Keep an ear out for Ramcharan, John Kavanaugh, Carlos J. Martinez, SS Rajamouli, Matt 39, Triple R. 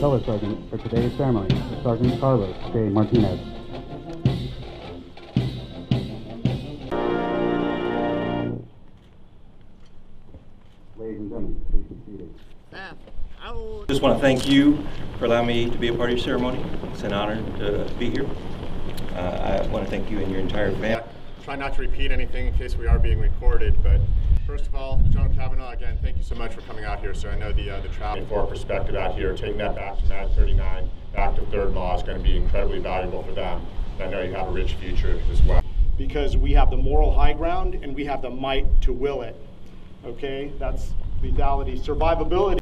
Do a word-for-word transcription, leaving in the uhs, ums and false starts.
Color Sergeant for today's ceremony, Sergeant Carlos J. Martinez. Ladies and gentlemen, please be seated. I just want to thank you for allowing me to be a part of your ceremony. It's an honor to be here. Uh, I want to thank you and your entire family. Try not to repeat anything in case we are being recorded, but first of all, John Kavanaugh, again, thank you so much for coming out here. So I know the uh, the travel for our perspective out here, taking that back to Matt thirty-nine, back to Third Law is going to be incredibly valuable for them. And I know you have a rich future as well. Because we have the moral high ground and we have the might to will it. Okay, that's lethality, survivability.